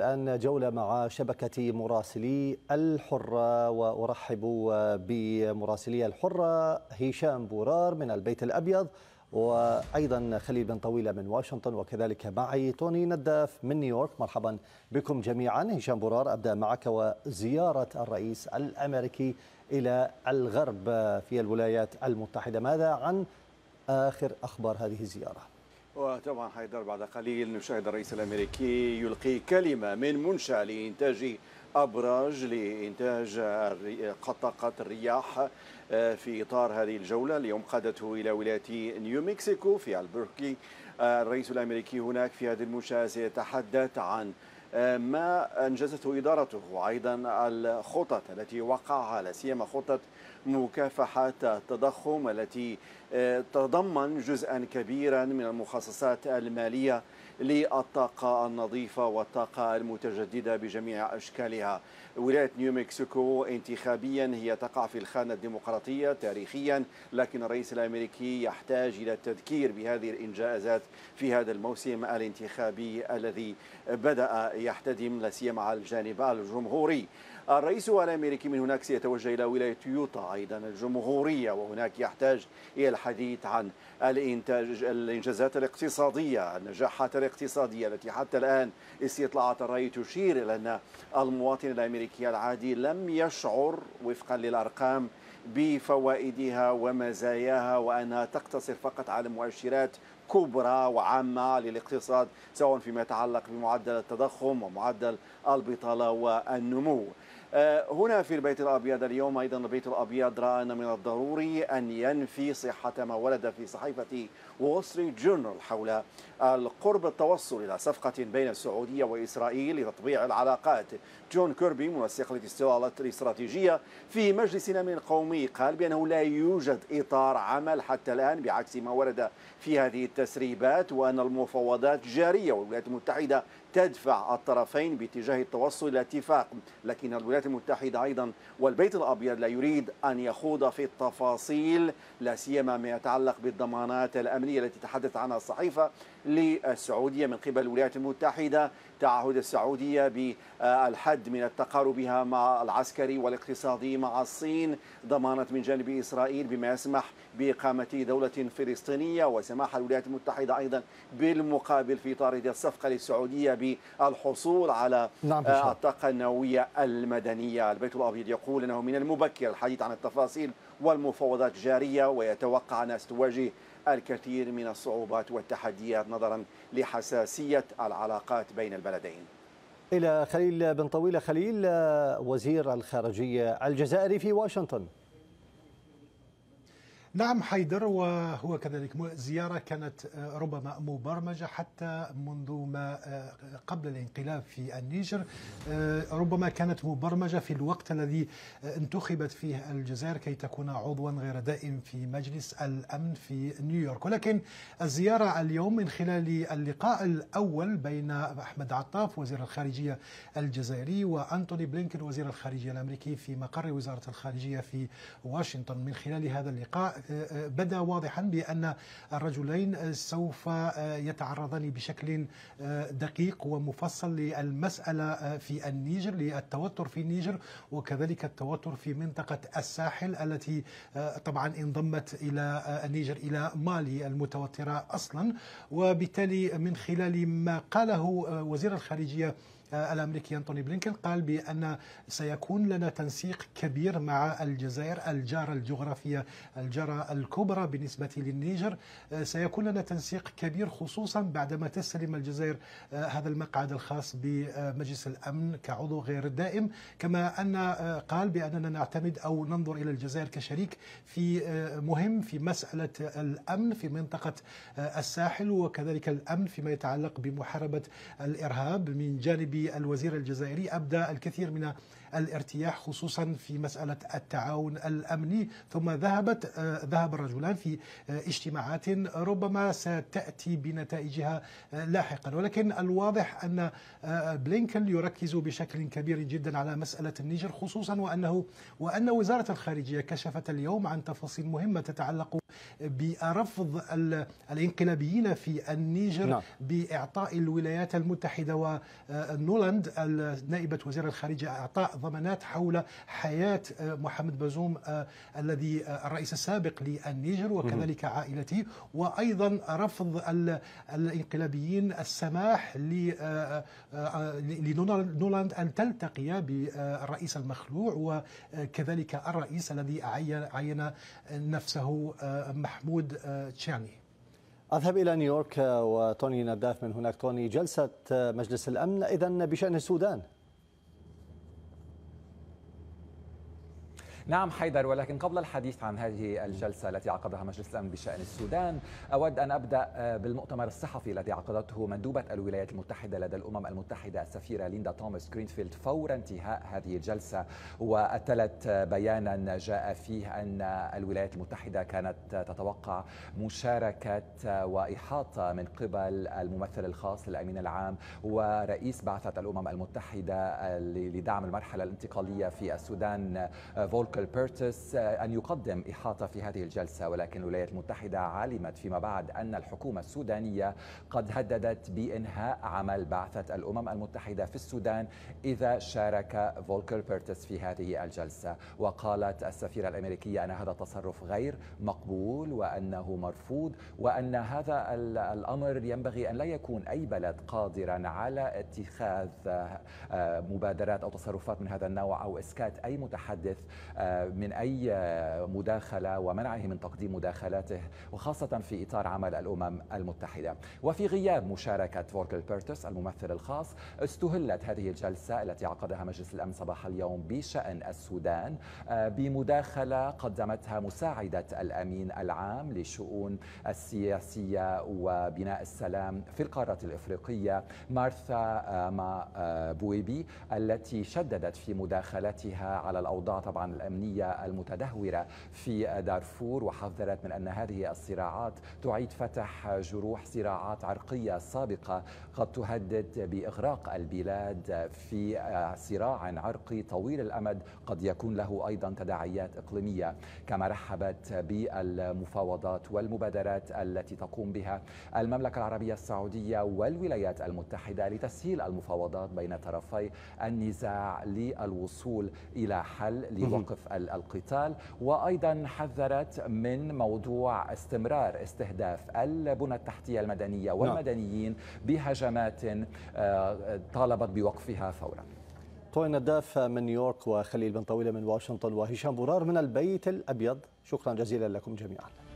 الآن جولة مع شبكة مراسلي الحرة، وأرحب بمراسلي الحرة هشام بورار من البيت الأبيض، وأيضا خليل بن طويلة من واشنطن، وكذلك معي توني نداف من نيويورك. مرحبا بكم جميعا. هشام بورار، أبدأ معك وزيارة الرئيس الأمريكي إلى الغرب في الولايات المتحدة، ماذا عن آخر أخبار هذه الزيارة؟ وطبعا حيدر بعد قليل نشاهد الرئيس الأمريكي يلقي كلمة من منشأ لإنتاج أبراج لإنتاج طاقة الرياح في إطار هذه الجولة. اليوم قادته إلى ولاية نيو مكسيكو في ألبركي. الرئيس الأمريكي هناك في هذه المنشأة سيتحدث عن ما أنجزته إدارته، وأيضا الخطط التي وقعها، لا سيما خطة مكافحة التضخم التي تضمن جزءا كبيرا من المخصصات المالية للطاقة النظيفة والطاقة المتجددة بجميع أشكالها. ولاية نيو مكسيكو انتخابيا هي تقع في الخانة الديمقراطية تاريخيا، لكن الرئيس الأمريكي يحتاج إلى التذكير بهذه الإنجازات في هذا الموسم الانتخابي الذي بدأ يحتدم، لا سيما على الجانب الجمهوري. الرئيس الأمريكي من هناك سيتوجه إلى ولاية يوتا أيضا الجمهورية، وهناك يحتاج إلى الحديث عن الإنجازات الاقتصادية، النجاحات الاقتصادية التي حتى الآن استطلاعات الرأي تشير إلى أن المواطن الأمريكي العادي لم يشعر وفقا للأرقام بفوائدها ومزاياها، وأنها تقتصر فقط على مؤشرات كبرى وعامة للاقتصاد، سواء فيما يتعلق بمعدل التضخم ومعدل البطالة والنمو. هنا في البيت الأبيض اليوم أيضا البيت الأبيض رأى أن من الضروري أن ينفي صحة ما ورد في صحيفة وول ستريت جورنال حول القرب التوصل إلى صفقة بين السعودية وإسرائيل لتطبيع العلاقات. جون كيربي منسق الاستراتيجية في مجلس الأمن القومي قال بأنه لا يوجد إطار عمل حتى الآن بعكس ما ورد في هذه التسريبات، وأن المفاوضات جارية والولايات المتحدة تدفع الطرفين باتجاه التوصل إلى اتفاق، لكن الولايات المتحدة أيضا والبيت الأبيض لا يريد أن يخوض في التفاصيل، لا سيما ما يتعلق بالضمانات الأمنية التي تحدث عنها الصحيفة للسعودية من قبل الولايات المتحدة، تعهد السعودية بالحد من تقاربها مع العسكري والاقتصادي مع الصين، ضمانات من جانب إسرائيل بما يسمح بإقامة دولة فلسطينية، وسماح الولايات المتحدة أيضا بالمقابل في إطار الصفقة للسعودية بالحصول على الطاقة النووية المدنية. البيت الأبيض يقول أنه من المبكر الحديث عن التفاصيل والمفاوضات جارية، ويتوقع أن ستواجه الكثير من الصعوبات والتحديات نظرا لحساسية العلاقات بين البلدين. إلى خليل بن طويلة. خليل، وزير الخارجية الجزائري في واشنطن. نعم حيدر، وهو كذلك زيارة كانت ربما مبرمجة حتى منذ ما قبل الانقلاب في النيجر، ربما كانت مبرمجة في الوقت الذي انتخبت فيه الجزائر كي تكون عضوا غير دائم في مجلس الأمن في نيويورك. ولكن الزيارة اليوم من خلال اللقاء الأول بين أحمد عطاف وزير الخارجية الجزائري وأنتوني بلينكن وزير الخارجية الأمريكي في مقر وزارة الخارجية في واشنطن، من خلال هذا اللقاء بدا واضحا بأن الرجلين سوف يتعرضان بشكل دقيق ومفصل للمسألة في النيجر، للتوتر في النيجر وكذلك التوتر في منطقة الساحل التي طبعا انضمت إلى النيجر إلى مالي المتوترة أصلا. وبالتالي من خلال ما قاله وزير الخارجية الأمريكي أنتوني بلينكن قال بأن سيكون لنا تنسيق كبير مع الجزائر الجارة الجغرافية الجارة الكبرى بالنسبة للنيجر، سيكون لنا تنسيق كبير خصوصا بعدما تستلم الجزائر هذا المقعد الخاص بمجلس الأمن كعضو غير دائم. كما أن قال بأننا نعتمد أو ننظر إلى الجزائر كشريك في مهم في مسألة الأمن في منطقة الساحل، وكذلك الأمن فيما يتعلق بمحاربة الإرهاب. من جانب الوزير الجزائري أبدى الكثير من الارتياح خصوصا في مسألة التعاون الأمني، ثم ذهب الرجلان في اجتماعات ربما ستأتي بنتائجها لاحقا. ولكن الواضح أن بلينكن يركز بشكل كبير جدا على مسألة النيجر، خصوصا وأن وزارة الخارجية كشفت اليوم عن تفاصيل مهمة تتعلق برفض الانقلابيين في النيجر بإعطاء الولايات المتحدة و نولاند نائبة وزير الخارجية إعطاء ضمانات حول حياة محمد بازوم الذي الرئيس السابق للنيجر وكذلك عائلته، وأيضا رفض الانقلابيين السماح لنولاند أن تلتقي بالرئيس المخلوع وكذلك الرئيس الذي عين نفسه محمود تشاني. أذهب إلى نيويورك وتوني نداف من هناك. توني، جلسة مجلس الأمن إذن بشأن السودان. نعم حيدر، ولكن قبل الحديث عن هذه الجلسة التي عقدها مجلس الأمن بشأن السودان، أود أن أبدأ بالمؤتمر الصحفي الذي عقدته مندوبة الولايات المتحدة لدى الأمم المتحدة السفيرة ليندا توماس غرينفيلد فور انتهاء هذه الجلسة، وأتلت بيانا جاء فيه أن الولايات المتحدة كانت تتوقع مشاركة وإحاطة من قبل الممثل الخاص للأمين العام ورئيس بعثة الأمم المتحدة لدعم المرحلة الانتقالية في السودان فولكر بيرتس أن يقدم إحاطة في هذه الجلسة، ولكن الولايات المتحدة علمت فيما بعد أن الحكومة السودانية قد هددت بإنهاء عمل بعثة الأمم المتحدة في السودان إذا شارك فولكر بيرتس في هذه الجلسة. وقالت السفيرة الأمريكية أن هذا التصرف غير مقبول وأنه مرفوض، وأن هذا الأمر ينبغي أن لا يكون أي بلد قادرا على اتخاذ مبادرات أو تصرفات من هذا النوع أو إسكات أي متحدث من أي مداخلة ومنعه من تقديم مداخلاته، وخاصة في إطار عمل الأمم المتحدة. وفي غياب مشاركة فولكر بيرتس الممثل الخاص، استهلت هذه الجلسة التي عقدها مجلس الأمن صباح اليوم بشأن السودان بمداخلة قدمتها مساعدة الأمين العام للشؤون السياسية وبناء السلام في القارة الإفريقية مارثا ما بويبي، التي شددت في مداخلتها على الأوضاع طبعا الأمنية المتدهورة في دارفور، وحذرت من أن هذه الصراعات تعيد فتح جروح صراعات عرقية سابقة قد تهدد بإغراق البلاد في صراع عرقي طويل الأمد قد يكون له أيضا تداعيات إقليمية. كما رحبت بالمفاوضات والمبادرات التي تقوم بها المملكة العربية السعودية والولايات المتحدة لتسهيل المفاوضات بين طرفي النزاع للوصول إلى حل وقف القتال، وأيضا حذرت من موضوع استمرار استهداف البنى التحتية المدنية والمدنيين بهجمات طالبت بوقفها فورا. توني نداف من نيويورك وخليل بن طويلة من واشنطن وهشام بورار من البيت الأبيض، شكرا جزيلا لكم جميعا.